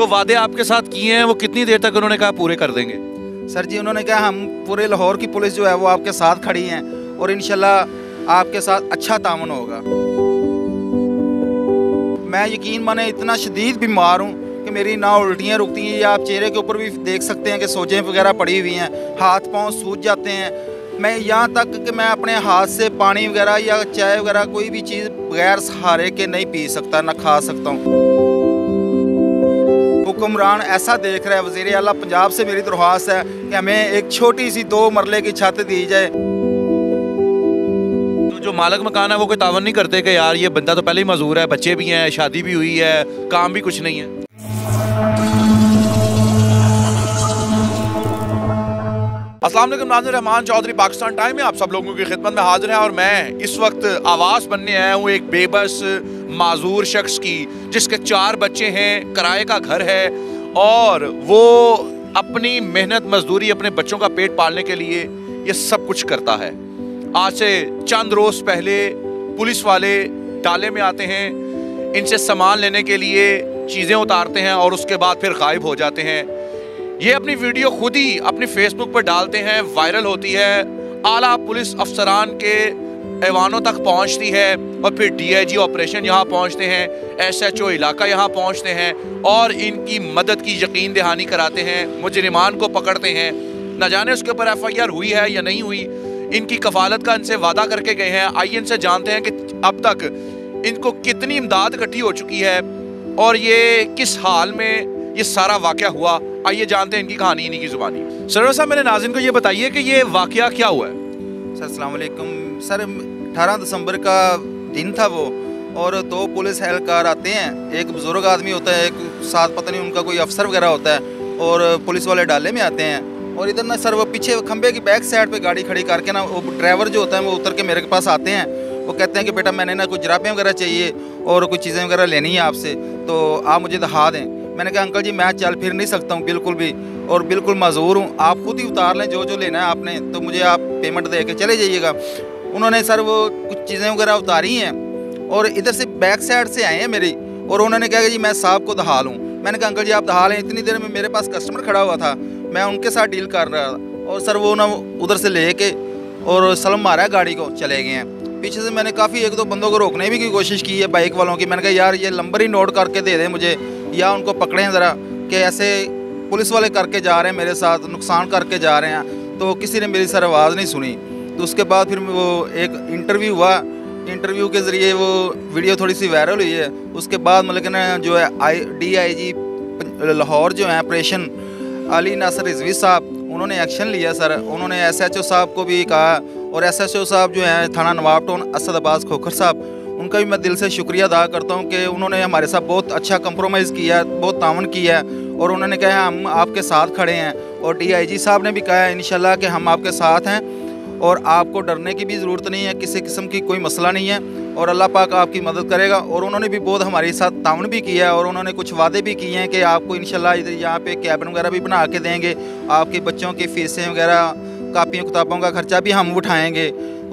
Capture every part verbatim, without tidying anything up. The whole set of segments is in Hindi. जो वादे आपके साथ किए हैं वो कितनी देर तक उन्होंने कहा पूरे कर देंगे? सर जी उन्होंने कहा हम पूरे लाहौर की पुलिस जो है वो आपके साथ खड़ी हैं और इंशाल्लाह आपके साथ अच्छा तामन होगा। मैं यकीन माने इतना शदीद बीमार हूँ कि मेरी ना उल्टियाँ रुकती हैं, या आप चेहरे के ऊपर भी देख सकते हैं कि सोजें वगैरह पड़ी हुई हैं, हाथ पाँव सूज जाते हैं। मैं यहाँ तक कि मैं अपने हाथ से पानी वगैरह या चाय वगैरह कोई भी चीज़ बगैर सहारे के नहीं पी सकता, ना खा सकता हूँ। हुक्मरान ऐसा देख रहा है। वज़ीर आला पंजाब से मेरी दरख्वास्त है कि हमें एक छोटी सी दो मरले की छत दी जाए। तो जो मालिक मकान है वो कोई तावन नहीं करते कि यार ये बंदा तो पहले ही मजदूर है, बच्चे भी हैं, शादी भी हुई है, काम भी कुछ नहीं है। अस्सलाम वालेकुम, नाज़िर रहमान चौधरी पाकिस्तान टाइम में आप सब लोगों की खिदमत में हाजिर है और मैं इस वक्त आवाज़ बनने आया हूँ एक बेबस माजूर शख्स की जिसके चार बच्चे हैं, किराए का घर है और वो अपनी मेहनत मजदूरी अपने बच्चों का पेट पालने के लिए ये सब कुछ करता है। आज से चंद रोज़ पहले पुलिस वाले डाले में आते हैं, इनसे सामान लेने के लिए चीज़ें उतारते हैं और उसके बाद फिर गायब हो जाते हैं। ये अपनी वीडियो खुद ही अपने फेसबुक पर डालते हैं, वायरल होती है, आला पुलिस अफसरान के ऐवानों तक पहुंचती है और फिर डीआईजी ऑपरेशन यहाँ पहुंचते हैं, एसएचओ इलाका यहाँ पहुंचते हैं और इनकी मदद की यकीन दहानी कराते हैं, मुजरिमान को पकड़ते हैं। न जाने उसके ऊपर एफआईआर हुई है या नहीं हुई, इनकी कफालत का इनसे वादा करके गए हैं। आइए इनसे जानते हैं कि अब तक इनको कितनी इमदाद इकट्ठी हो चुकी है और ये किस हाल में ये सारा वाकया हुआ। आइए जानते हैं इनकी कहानी, इन्हीं की जुबानी। सरवर साहब, मेरे नाज़रीन को ये बताइए कि ये वाकया क्या हुआ है? सर अस्सलाम वालेकुम। सर अठारह दिसंबर का दिन था वो और दो तो पुलिस एहलकार आते हैं, एक बुज़ुर्ग आदमी होता है, एक साथ पता नहीं उनका कोई अफसर वगैरह होता है और पुलिस वाले डाले में आते हैं और इधर ना सर वो पीछे खंबे की बैक साइड पर गाड़ी खड़ी करके ना वो ड्राइवर जो होता है वो उतर के मेरे पास आते हैं। वो कहते हैं कि बेटा मैंने ना कुछ जराबें वगैरह चाहिए और कुछ चीज़ें वगैरह लेनी है आपसे, तो आप मुझे दिखा दें। मैंने कहा अंकल जी मैं चल फिर नहीं सकता हूँ बिल्कुल भी और बिल्कुल मजबूर हूँ, आप खुद ही उतार लें जो जो लेना है आपने, तो मुझे आप पेमेंट दे के चले जाइएगा। उन्होंने सर वो कुछ चीज़ें वगैरह उतारी हैं और इधर से बैक साइड से आए हैं मेरी और उन्होंने कहा कि जी मैं साहब को दहा लूँ। मैंने कहा अंकल जी आप दहा लें। इतनी देर में मेरे पास कस्टमर खड़ा हुआ था, मैं उनके साथ डील कर रहा था और सर वो ना उधर से ले के और सलम मारा गाड़ी को चले गए हैं। पीछे से मैंने काफ़ी एक दो बंदों को रोकने भी की कोशिश की है बाइक वालों की। मैंने कहा यार ये नंबर ही नोट करके दे दें मुझे या उनको पकड़ें ज़रा कि ऐसे पुलिस वाले करके जा रहे हैं मेरे साथ, नुकसान करके जा रहे हैं। तो किसी ने मेरी सर आवाज़ नहीं सुनी। तो उसके बाद फिर वो एक इंटरव्यू हुआ, इंटरव्यू के ज़रिए वो वीडियो थोड़ी सी वायरल हुई है। उसके बाद मतलब ना जो है आई डी आई जी लाहौर जो है ऑपरेशन अली नासर रिजवी साहब, उन्होंने एक्शन लिया सर। उन्होंने एस एच ओ साहब को भी कहा और एस एच ओ साहब जो हैं थाना नवाब टाउन असद अब्बास खोखर साहब, उनका भी मैं दिल से शुक्रिया अदा करता हूं कि उन्होंने हमारे साथ बहुत अच्छा कंप्रोमाइज़ किया, बहुत तावन किया और उन्होंने कहा हम आपके साथ खड़े हैं। और डी आई जी साहब ने भी कहा इंशाल्लाह कि हम आपके साथ हैं और आपको डरने की भी ज़रूरत नहीं है, किसी किस्म की कोई मसला नहीं है और अल्लाह पाक आपकी मदद करेगा। और उन्होंने भी बहुत हमारे साथ तावन भी किया है और उन्होंने कुछ वादे भी किए हैं कि आपको इंशाल्लाह इधर यहाँ पे कैबिन वगैरह भी बना के देंगे, आपके बच्चों की फ़ीसें वगैरह कापियों किताबों का खर्चा भी हम उठाएँगे।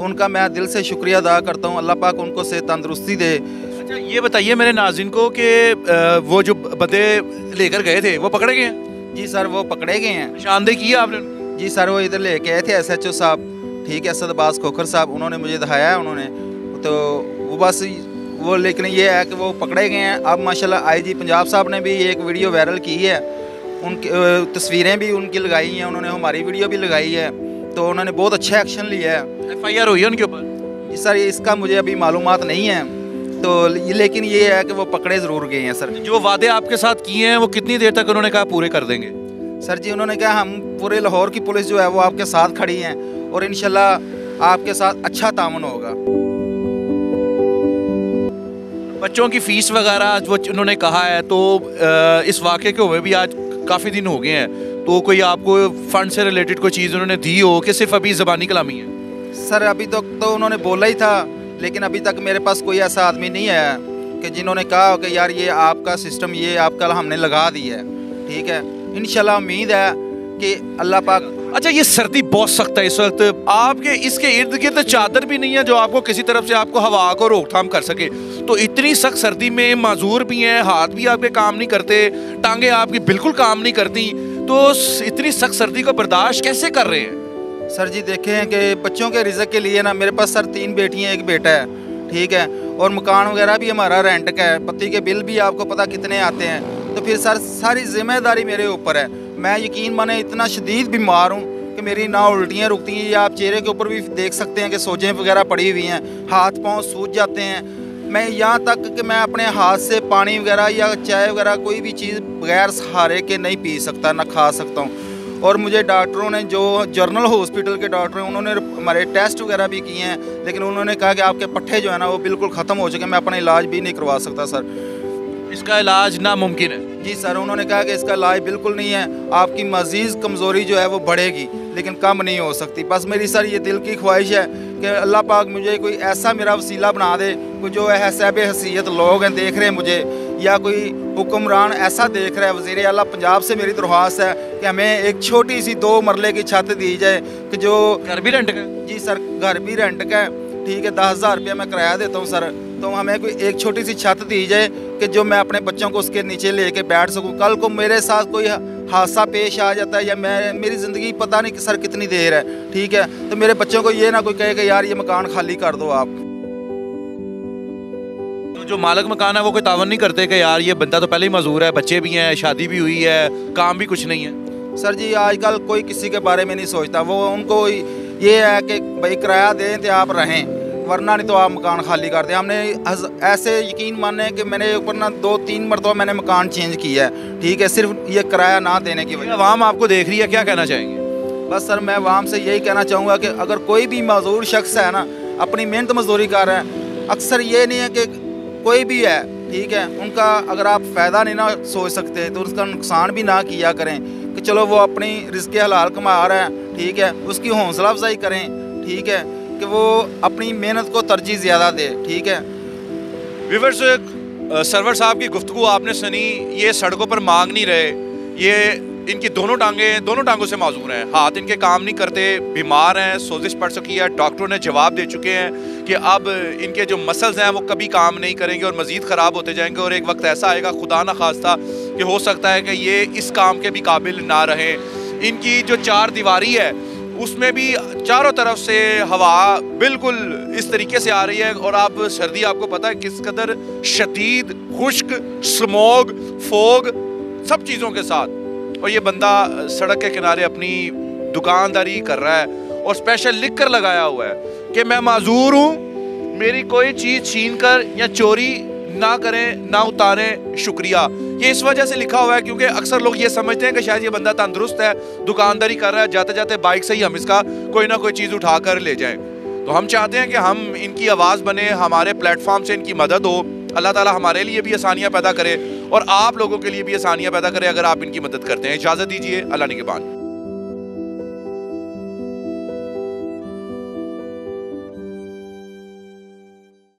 उनका मैं दिल से शुक्रिया अदा करता हूँ, अल्लाह पाक उनको से तंदरुस्ती दे। अच्छा ये बताइए मेरे नाज़रीन को कि वो जो बंदे लेकर गए थे वो पकड़े गए हैं? जी सर वो पकड़े गए हैं। शानदेह किया आपने? जी सर वो इधर लेके आए थे एस एच ओ साहब, ठीक है असद अब्बास खोखर साहब, उन्होंने मुझे दिखाया है उन्होंने तो वो बस वो। लेकिन ये है कि वो पकड़े गए हैं। अब माशाल्लाह आईजी पंजाब साहब ने भी एक वीडियो वायरल की है, उनकी तस्वीरें भी उनकी लगाई हैं, उन्होंने हमारी वीडियो भी लगाई है, तो उन्होंने बहुत अच्छा एक्शन लिया है। एफ आई आर हुई है उनके ऊपर? जी सर इसका मुझे अभी मालूमात नहीं है तो, लेकिन ये है कि वो पकड़े ज़रूर गए हैं। सर जो वादे आपके साथ किए हैं वो कितनी देर तक उन्होंने कहा पूरे कर देंगे? सर जी उन्होंने कहा हम पूरे लाहौर की पुलिस जो है वो आपके साथ खड़ी हैं और इंशाल्लाह आपके साथ अच्छा तामन होगा। बच्चों की फीस वगैरह जो उन्होंने कहा है, तो इस वाक़े के हुए भी आज काफ़ी दिन हो गए हैं, तो कोई आपको फ़ंड से रिलेटेड कोई चीज़ उन्होंने दी हो कि सिर्फ अभी ज़बानी कलामी है? सर अभी तक तो, तो उन्होंने बोला ही था, लेकिन अभी तक मेरे पास कोई ऐसा आदमी नहीं है कि जिन्होंने कहा कि यार ये आपका सिस्टम ये आपका हमने लगा दिया है। ठीक है इंशाल्लाह उम्मीद है कि अल्लाह पाक अच्छा ये सर्दी बहुत सख्त है इस वक्त, आपके इसके इर्द गिर्द चादर भी नहीं है जो आपको किसी तरफ से आपको हवा को रोकथाम कर सके, तो इतनी सख्त सर्दी में माजूर भी हैं, हाथ भी आपके काम नहीं करते, टांगे आपकी बिल्कुल काम नहीं करती, तो इतनी सख्त सर्दी को बर्दाश्त कैसे कर रहे हैं? सर जी देखें कि बच्चों के रिज़्क के लिए ना, मेरे पास सर तीन बेटियाँ एक बेटा है, ठीक है, और मकान वगैरह भी हमारा रेंट का है, पति के बिल भी आपको पता कितने आते हैं, तो फिर सर सारी जिम्मेदारी मेरे ऊपर है। मैं यकीन माने इतना शदीद बीमार हूँ कि मेरी ना उल्टियाँ रुकती हैं, या आप चेहरे के ऊपर भी देख सकते हैं कि सोजें वगैरह पड़ी हुई हैं, हाथ पांव सूज जाते हैं। मैं यहाँ तक कि मैं अपने हाथ से पानी वगैरह या चाय वगैरह कोई भी चीज़ बगैर सहारे के नहीं पी सकता, ना खा सकता हूँ। और मुझे डॉक्टरों ने, जो जनरल हॉस्पिटल के डॉक्टर हैं, उन्होंने हमारे टेस्ट वगैरह भी किए हैं, लेकिन उन्होंने कहा कि आपके पट्ठे जो है ना वो बिल्कुल ख़त्म हो चुके हैं, मैं अपना इलाज भी नहीं करवा सकता सर, इसका इलाज नामुमकिन है। जी सर, उन्होंने कहा कि इसका इलाज बिल्कुल नहीं है, आपकी मजीद कमज़ोरी जो है वो बढ़ेगी, लेकिन कम नहीं हो सकती। बस मेरी सर ये दिल की ख्वाहिश है कि अल्लाह पाक मुझे कोई ऐसा मेरा वसीला बना दे, कोई जो है साहिब हैसियत लोग हैं देख रहे हैं मुझे, या कोई हुक्मरान ऐसा देख रहा है। वज़ीर आला पंजाब से मेरी दरख्वास्त है कि हमें एक छोटी सी दो मरले की छत दी जाए कि जो घर भी रेंट का है। जी सर, घर भी रेंट का है, ठीक है, दस हज़ार रुपया मैं किराया देता हूँ सर, तो हमें कोई एक छोटी सी छत दी जाए कि जो मैं अपने बच्चों को उसके नीचे लेके बैठ सकूं। कल को मेरे साथ कोई हादसा पेश आ जाता है या मैं मेरी ज़िंदगी पता नहीं कि सर कितनी देर है, ठीक है, तो मेरे बच्चों को ये ना कोई कहे कि यार ये मकान खाली कर दो आप। तो जो मालिक मकान है वो कोई तावन नहीं करते कि यार ये बंदा तो पहले ही मजदूर है, बच्चे भी हैं, शादी भी हुई है, काम भी कुछ नहीं है। सर जी आजकल कोई किसी के बारे में नहीं सोचता, वो उनको ये है कि भाई किराया दें तो आप रहें, वरना नहीं तो आप मकान खाली कर दें। हमने ऐसे यकीन माने कि मैंने ऊपर ना दो तीन मरतबा मैंने मकान चेंज किया है, ठीक है, सिर्फ ये किराया ना देने की वजह। आवाम आपको देख रही है, क्या कहना चाहेंगे? बस सर मैं आवाम से यही कहना चाहूँगा कि अगर कोई भी मजदूर शख्स है ना, अपनी मेहनत मजदूरी कर रहा है, अक्सर ये नहीं है कि कोई भी है, ठीक है, उनका अगर आप फ़ायदा नहीं ना सोच सकते तो उसका नुकसान भी ना किया करें कि चलो वो अपनी रिज़्क़ हलाल कमा रहा है, ठीक है, उसकी हौसला अफजाई करें, ठीक है, कि वो अपनी मेहनत को तरजीह ज़्यादा दे, ठीक है। व्यूअर्स, सरवर साहब की गुफ्तगू आपने सुनी, ये सड़कों पर मांग नहीं रहे, ये इनकी दोनों टांगे दोनों टांगों से माजूर हैं, हाथ इनके काम नहीं करते, बीमार हैं, सोजिश पड़ चुकी है, डॉक्टरों ने जवाब दे चुके हैं कि अब इनके जो मसल्स हैं वो कभी काम नहीं करेंगे और मज़ीद ख़राब होते जाएंगे, और एक वक्त ऐसा आएगा खुदा ना खास्ता कि हो सकता है कि ये इस काम के भी काबिल ना रहें। इनकी जो चार दीवारी है उसमें भी चारों तरफ से हवा बिल्कुल इस तरीके से आ रही है, और आप सर्दी आपको पता है किस कदर शदीद, खुश्क, स्मोग, फोग, सब चीज़ों के साथ, और ये बंदा सड़क के किनारे अपनी दुकानदारी कर रहा है और स्पेशल लिख कर लगाया हुआ है कि मैं माजूर हूँ, मेरी कोई चीज़ छीन कर या चोरी ना करें, ना उतारें, शुक्रिया। ये इस वजह से लिखा हुआ है क्योंकि अक्सर लोग ये समझते हैं कि शायद ये बंदा तंदुरुस्त है, दुकानदारी कर रहा है, जाते जाते बाइक से ही हम इसका कोई ना कोई चीज़ उठा कर ले जाएं। तो हम चाहते हैं कि हम इनकी आवाज़ बने, हमारे प्लेटफॉर्म से इनकी मदद हो, अल्लाह ताला हमारे लिए भी आसानियाँ पैदा करे और आप लोगों के लिए भी आसानियाँ पैदा करें अगर आप इनकी मदद करते हैं। इजाज़त दीजिए, अल्लाह निगहबान।